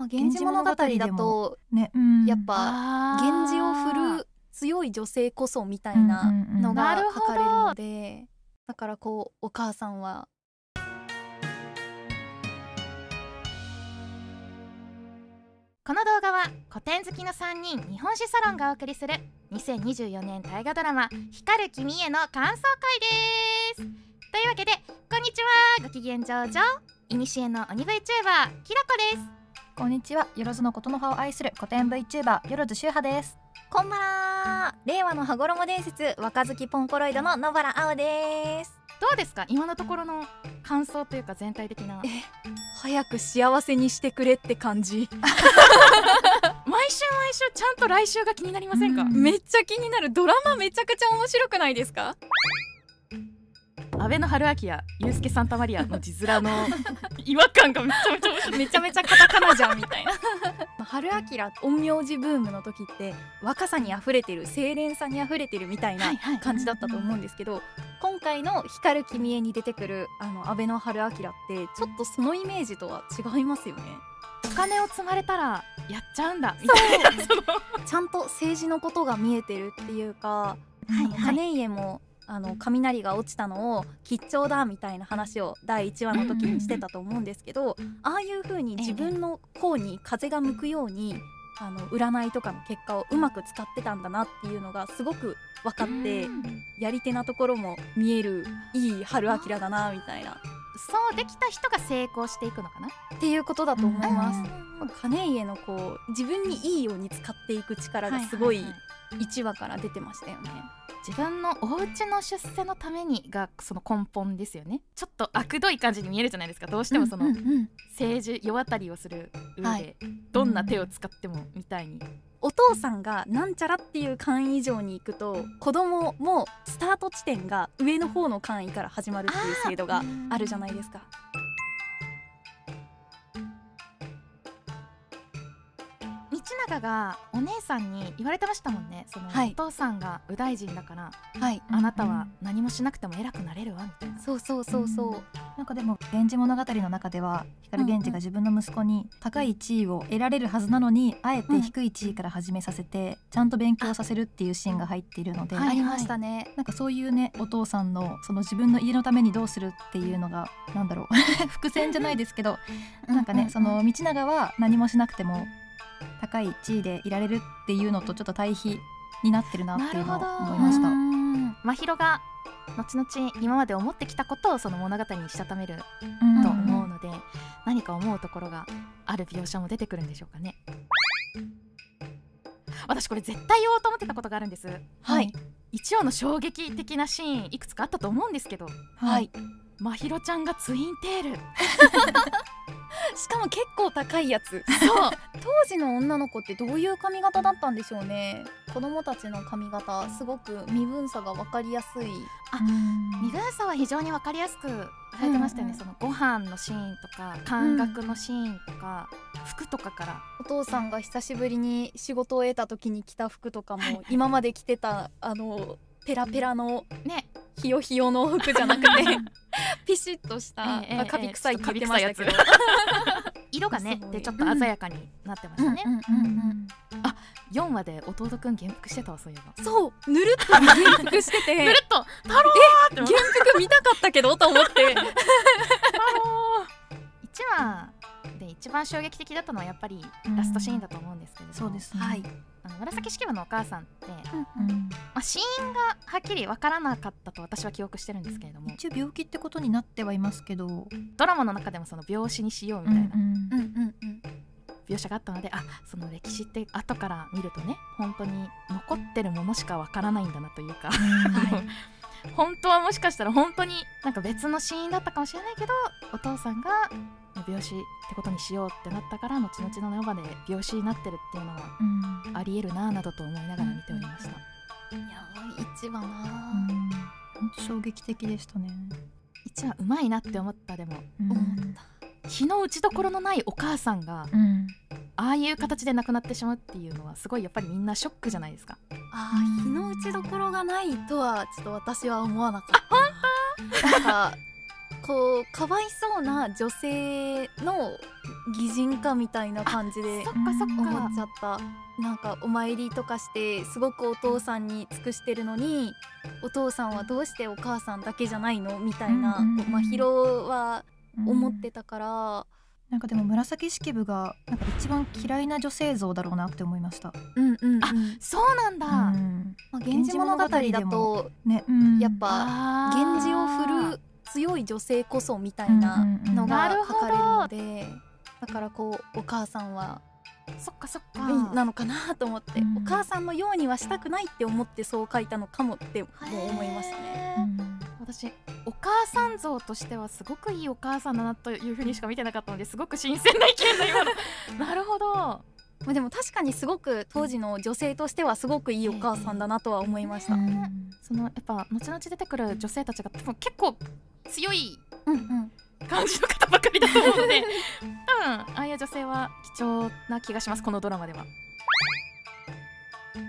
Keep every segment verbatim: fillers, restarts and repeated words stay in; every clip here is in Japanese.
まあ、源氏物語だと、ね、うん、やっぱ源氏を振る強い女性こそみたいなのが書かれるので、うんうんうん、だからこうお母さんはこの動画は古典好きのさんにん日本史サロンがお送りするにせんにじゅうよねん大河ドラマ「光る君へ」の感想会です。というわけでこんにちは、ごきげん上々いにしえの鬼 VTuber きらこです。こんにちは、よろずのことの葉を愛する古典 VTuber よろずしゅうはです。こんばんは、令和の羽衣伝説若月ポンコロイドの野原あおです。どうですか、今のところの感想というか全体的な。え、早く幸せにしてくれって感じ毎週毎週ちゃんと来週が気になりませんか、うん、めっちゃ気になる。ドラマめちゃくちゃ面白くないですか。阿部の春明やユウスケサンタマリアの字面の違和感がめちゃめちゃ面白いめちゃめちゃカタカナじゃんみたいな春明陰陽師ブームの時って若さにあふれてる、清廉さにあふれてるみたいな感じだったと思うんですけど、はいはい、今回の「光る君へ」に出てくるあの阿部の春明ってちょっとそのイメージとは違いますよね。お金を積まれたらやっちゃうんだみたいなそのちゃんと政治のことが見えてるっていうか、はいはい、金家もあの雷が落ちたのを吉兆だみたいな話をだいいちわの時にしてたと思うんですけど、ああいう風に自分の方に風が向くように、あの占いとかの結果をうまく使ってたんだなっていうのがすごく分かって、うん、やり手なところも見えるいい春明だなみたいな。そうできた人が成功していくのかなっていうことだと思います。金家のこう自分にいいように使っていく力がすごいいちわから出てましたよね。自分のお家の出世のためにがその根本ですよね。ちょっと悪どい感じに見えるじゃないですか、どうしてもその政治世渡りをする上で、はい、どんな手を使ってもみたいに、うん、お父さんがなんちゃらっていう官位以上に行くと子供もスタート地点が上の方の官位から始まるっていう制度があるじゃないですか。道長がお姉さんに言われてましたもんね、その、はい、お父さんが右大臣だから、はい、あなたは何もしなくても偉くなれるわみたいな。そうそうそうそう、うん、なんかでも源氏物語の中では光源氏が自分の息子に高い地位を得られるはずなのに、うん、あえて低い地位から始めさせてちゃんと勉強させるっていうシーンが入っているので、ありましたね。なんかそういうね、お父さんのその自分の家のためにどうするっていうのがなんだろう伏線じゃないですけどなんかね、その道長は何もしなくても高い地位でいられるっていうのとちょっと対比になってるなっていうのを思いました。真宙が後々今まで思ってきたことをその物語にしたためると思うので、うんうん、何か思うところがある描写も出てくるんでしょうかね。私これ絶対言おうと思ってたことがあるんです。はい。一応の衝撃的なシーンいくつかあったと思うんですけど、はい。真宙ちゃんがツインテール。しかも結構高いやつそう当時の女の子ってどういう髪型だったんでしょうね。子供たちの髪型すごく身分差が分かりやすい。あ、身分差は非常に分かりやすくされてましたよね、うんうん、そのご飯のシーンとか感覚のシーンとか、うん、服とかから、お父さんが久しぶりに仕事を得た時に着た服とかも今まで着てたあのペラペラのね、ひよひよの服じゃなくてピシッとしたカビ臭いカビ臭いやつ色がねでちょっと鮮やかになってましたね。あ、よんわで弟くん元服してたわ、そういえば。そう、ぬるっと元服してて、ぬるっと「太郎!」って元服見たかったけどと思っていちわで一番衝撃的だったのはやっぱりラストシーンだと思うんですけれど、そうですね、はい、あの紫式部のお母さんって、うんうん、まあ、死因がはっきり分からなかったと私は記憶してるんですけれども、一応病気ってことになってはいますけど、ドラマの中でもその病死にしようみたいな描写があったので、あ、その歴史って後から見るとね、本当に残ってるものしか分からないんだなというか、はい本当はもしかしたら本当になんか別の死因だったかもしれないけど、お父さんが病死ってことにしようってなったから、後々の世まで病死になってるっていうのはありえるなぁなどと思いながら見ておりました。いやー、いちわなぁ、衝撃的でしたね。いちわうまいなって思った。でも日の打ちどころのないお母さんが、うん、ああいう形で亡くなってしまうっていうのはすごいやっぱりみんなショックじゃないですか。ああ、日の打ちどころがないとはちょっと私は思わなかった。あ、本当？なんかこうかわいそうな女性の擬人化みたいな感じで思っちゃった。なんかお参りとかしてすごくお父さんに尽くしてるのに、お父さんはどうしてお母さんだけじゃないのみたいな、まひろは思ってたから。なんかでも紫式部がなんか一番嫌いな女性像だろうなって思いました。うんうん、うん、あ、そうなんだ、うん、まあ、源氏物語だと、ね、うん、やっぱ源氏を振る強い女性こそみたいなのが書かれるので、だからこうお母さんはそっかそっかなのかなと思って、お母さんのようにはしたくないって思ってそう書いたのかもっても思いましたね。私お母さん像としてはすごくいいお母さんだなというふうにしか見てなかったので、すごく新鮮な意見だ今のなるほど。まあでも確かにすごく当時の女性としてはすごくいいお母さんだなとは思いました、えー、そのやっぱ後々出てくる女性たちが多分結構強い感じの方ばかりだと思うので、多分ああいう女性は貴重な気がします、このドラマでは。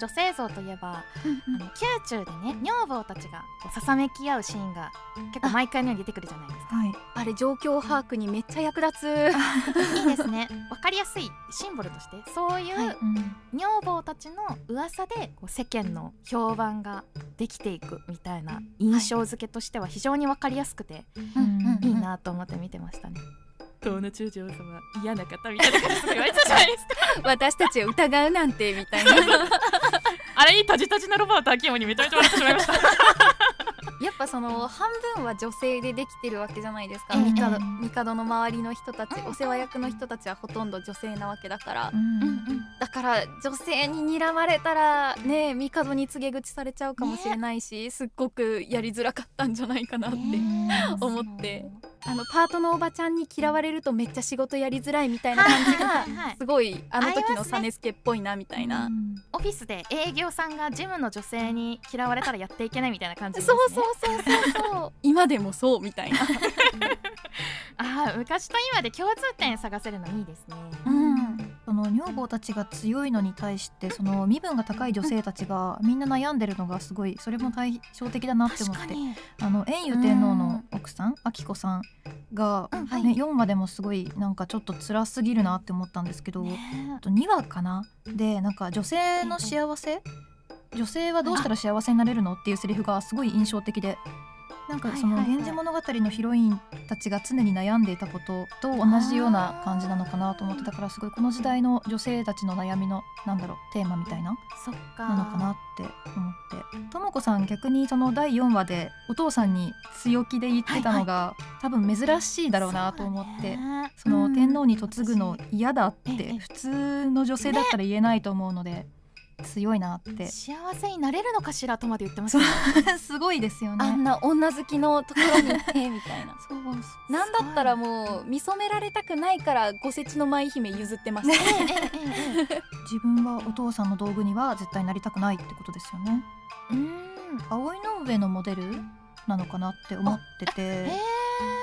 女性像といえばあの宮中でね、女房たちがささめき合うシーンが結構毎回のように出てくるじゃないですか。 あ,、はい、あれ状況把握にめっちゃ役立ついいですね、分かりやすいシンボルとしてそういう女房たちの噂でこう世間の評判ができていくみたいな印象付けとしては非常に分かりやすくていいなと思って見てましたね。遠野中将様嫌な方みたいなこと言われたじゃないですか私たちを疑うなんてみたいなあれいいタジタジなロバート秋山にめちゃめちゃ笑ってしまいましたやっぱその半分は女性でできてるわけじゃないですか、うん、帝, 帝の周りの人たち、うん、お世話役の人たちはほとんど女性なわけだから、うんうん、だから女性に睨まれたらね、帝に告げ口されちゃうかもしれないし、ね、すっごくやりづらかったんじゃないかなって思って。あのパートのおばちゃんに嫌われるとめっちゃ仕事やりづらいみたいな感じがすごいあの時のサネスケっぽいなみたいな、ね、オフィスで営業さんが事務の女性に嫌われたらやっていけないみたいな感じですね。そうそうそうそうそう今でもそうみたいなあ、昔と今で共通点探せるのいいですね。うん、その女房たちが強いのに対してその身分が高い女性たちがみんな悩んでるのがすごい、それも対照的だなって思って、あの円佑天皇の奥さん明子さんが、ね、うん、はい、よんわでもすごいなんかちょっと辛すぎるなって思ったんですけど、ね、あとにわかなでなんか女性の幸せ、女性はどうしたら幸せになれるのっていうセリフがすごい印象的で、なんかその源氏物語のヒロインたちが常に悩んでいたことと同じような感じなのかなと思って、だからすごいこの時代の女性たちの悩みのなんだろうテーマみたいななのかなって思って、ともこさん逆にそのだいよんわでお父さんに強気で言ってたのが、はい、はい、多分珍しいだろうなと思って、その天皇に嫁ぐの嫌だって普通の女性だったら言えないと思うので。強いなって、幸せになれるのかしらとまで言ってますねすごいですよね、あんな女好きのところに行ってみたいなそうなんだったらもう見初められたくないからごせちの舞姫譲ってましたね自分はお父さんの道具には絶対なりたくないってことですよね。うーん、葵の上のモデルなのかなって思ってて、え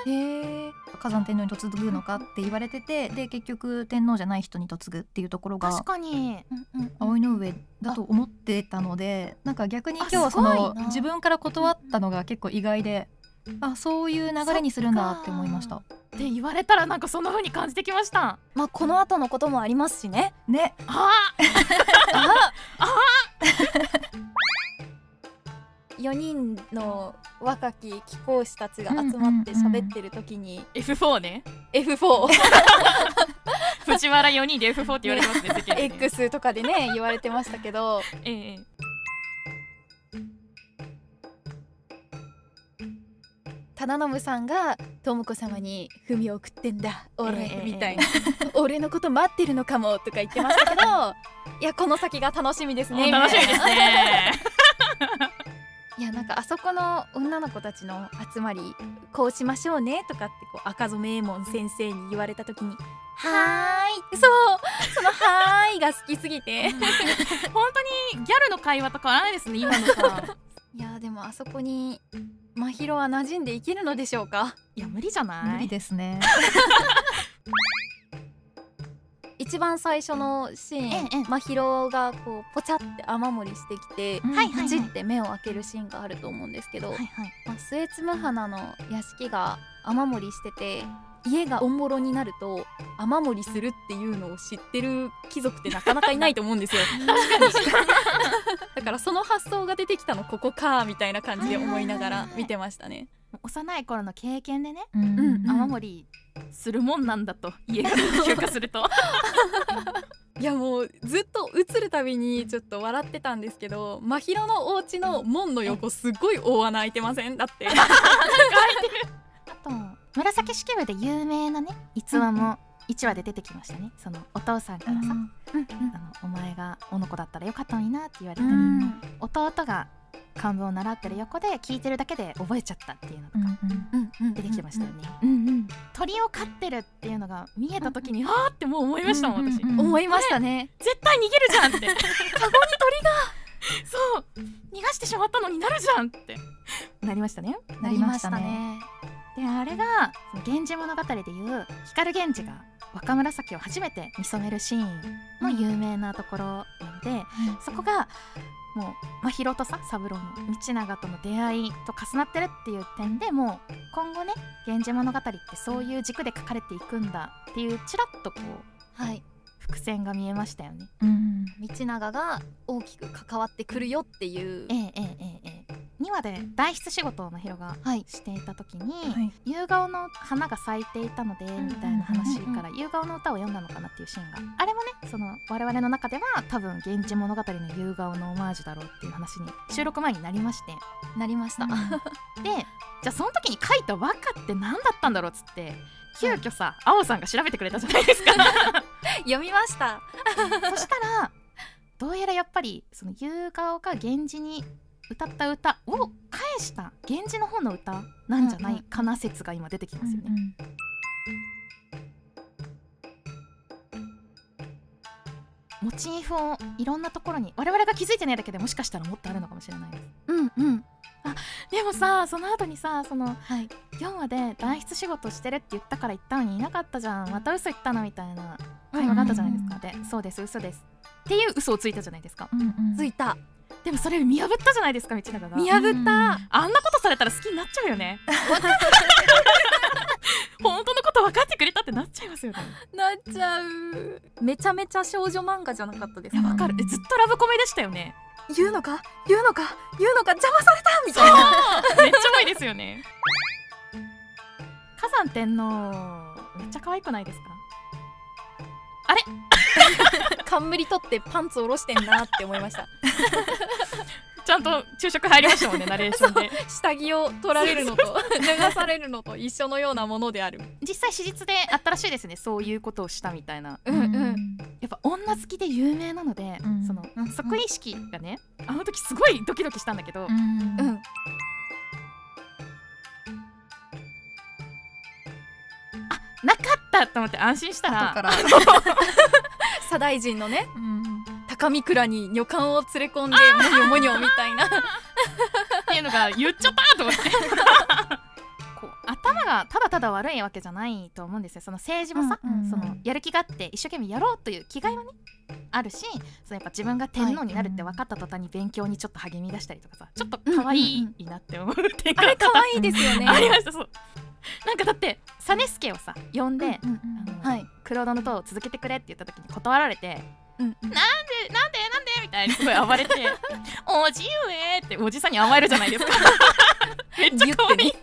ー、えー、崋山天皇に嫁ぐのかって言われてて、で結局天皇じゃない人に嫁ぐっていうところが確かに葵の上だと思ってたので、なんか逆に今日はその自分から断ったのが結構意外で、あ、そういう流れにするんだって思いました。って言われたらなんかそんな風に感じてきました。まあこの後のこともありますしね。ね。ああ。ああ。よにんの若き貴公子たちが集まって喋ってる時に エフフォー ね エフフォー 藤原よにんで エフフォー って言われてます ね, ね X とかでね言われてましたけどええ、忠信さんが智子様に「文を送ってんだ俺」ええ、みたいな「俺のこと待ってるのかも」とか言ってましたけどいやこの先が楽しみですね。楽しみですねいやなんかあそこの女の子たちの集まりこうしましょうねとかってこう赤染衛門先生に言われた時に「はーい」そうその「はーい」が好きすぎて、うん、本当にギャルの会話と変わらないですね今のさいやでもあそこにまひろは馴染んでいけるのでしょうか。いや無理じゃない？無理ですね一番最初のシーン、まひろがこうポチャって雨漏りしてきてパチって目を開けるシーンがあると思うんですけど、末妻花の屋敷が雨漏りしてて家がおんぼろになると雨漏りするっていうのを知ってる貴族ってなかなかいないと思うんですよだからその発想が出てきたのここかみたいな感じで思いながら見てましたね。幼い頃の経験でね、うんうん、雨漏りするもんなんだと家が休暇するといやもうずっと映るたびにちょっと笑ってたんですけど、まひろのお家の門の横すごい大穴開いてません？だってあと紫式部で有名なね逸話もいちわで出てきましたね。そのお父さんからさ、うんうん、あのお前がおの子だったらよかったのになって言われたり、うん、弟が漢文を習ってる横で聞いてるだけで覚えちゃったっていうのとか出てきてましたよね。鳥を飼ってるっていうのが見えた時に、うん、あーってもう思いましたもん、うん、私、うん、思いましたね。絶対逃げるじゃんってカゴに鳥がそう逃がしてしまったのになるじゃんってなりましたね。なりましたね。であれがその源氏物語でいう光源氏が若紫を初めて見初めるシーンの有名なところなので、うん、そこがもう真宙とさ三郎の道長との出会いと重なってるっていう点でもう今後ね「源氏物語」ってそういう軸で書かれていくんだっていうちらっとこう、はい、伏線が見えましたよね。うん、道長が大きく関わってくるよっていう。ええええええ、にわで代筆仕事を真宙がしていた時に、はい、夕顔の花が咲いていたのでみたいな話から夕顔の歌を読んだのかなっていうシーンがあれもねその我々の中では多分「源氏物語」の夕顔のオマージュだろうっていう話に収録前になりましてなりました、うん、でじゃあその時に書いた和歌って何だったんだろうっつって急遽さ、うん、青さんが調べてくれたじゃないですか読みましたそしたらどうやらやっぱりその夕顔が源氏に歌った歌を返した源氏の方の歌なんじゃないかな説が今出てきますよね。うんうん、モチーフをいろんなところに我々が気づいてないだけでもしかしたらもっとあるのかもしれないです。うんうん。あでもさその後にさその、はい、よんわで代筆仕事してるって言ったから言ったのにいなかったじゃんまた嘘言ったなみたいな会話があったじゃないですか。でそうです嘘ですっていう嘘をついたじゃないですか。うんうん、ついた。でもそれ見破ったじゃないですか道長が。見破った。あんなことされたら好きになっちゃうよね。本当のこと分かってくれたってなっちゃいますよね。なっちゃう。めちゃめちゃ少女漫画じゃなかったですか。分かる。ずっとラブコメでしたよね。言うのか言うのか言うのか邪魔されたみたいな。めっちゃ多いですよね。崋山天皇めっちゃ可愛くないですか。あれ。冠取ってパンツ下ろしてんなって思いましたちゃんと昼食入りましたもんねナレーションで下着を取られるのと流されるのと一緒のようなものである。実際史実であったらしいですねそういうことをしたみたいな。うんうん、やっぱ女好きで有名なので、うん、その即位式がねあの時すごいドキドキしたんだけど、うん、うん、あなかったと思って安心したら後から左大臣のね、うん、高見倉に女官を連れ込んでモニョモニョみたいなっていうのが言っちゃったと思ってこう頭がただただ悪いわけじゃないと思うんですよ。その政治もさ、うんうん、そのやる気があって一生懸命やろうという気概はねあるし、そのやっぱ自分が天皇になるって分かった途端に勉強にちょっと励み出したりとかさちょっと可愛いなって思うっていうか、あれ可愛いですよねありましたそう。なんかだって実資をさ呼んでクロードの塔を続けてくれって言った時に断られて、うん、なんでなんでなんでみたいにすごい暴れておじ上っておじさんに甘えるじゃないですかめっちゃ可愛い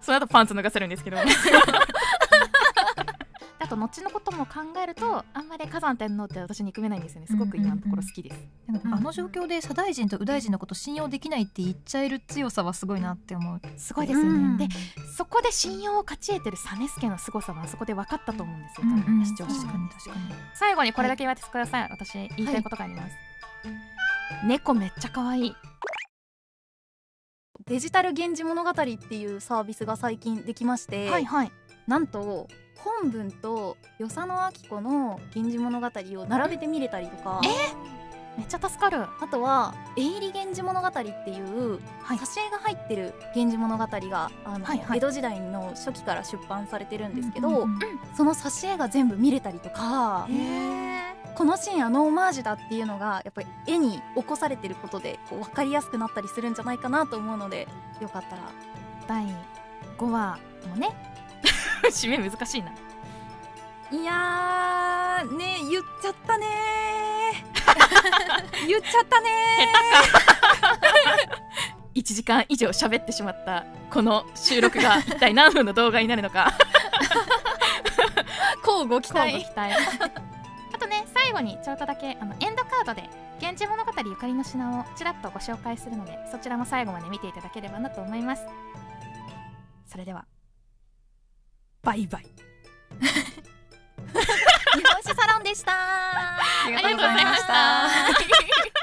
その後パンツ脱がせるんですけどあと後のことも考えるとあんまり崋山天皇って私憎めないんですよね。すごく今のところ好きです。あの状況で左大臣と右大臣のこと信用できないって言っちゃえる強さはすごいなって思う。すごいですよね、うん、でそこで信用を勝ち得てる実資の凄さはあそこで分かったと思うんですよ、うんうん、視聴者に。確かに確かに。最後にこれだけ言わせてください、はい、私言いたいことがあります、はい、猫めっちゃ可愛い。デジタル源氏物語っていうサービスが最近できまして、はいはい、なんと本文と与謝野晶子の源氏物語を並べて見れたりとか、えめっちゃ助かる。あとは絵入り源氏物語っていう挿絵が入ってる源氏物語があの江戸時代の初期から出版されてるんですけど、その挿絵が全部見れたりとか、このシーンあのオマージュだっていうのがやっぱり絵に起こされてることでこう分かりやすくなったりするんじゃないかなと思うので、よかったら第ごわもね締め難しいな。いやーね言っちゃったねー言っちゃったねーいちじかん以上喋ってしまったこの収録が一体何分の動画になるのか交互期待あとね最後にちょっとだけあのエンドカードで「源氏物語ゆかりの品」をちらっとご紹介するので、そちらも最後まで見ていただければなと思います。それではバイバイ日本史サロンでした。ありがとうございました。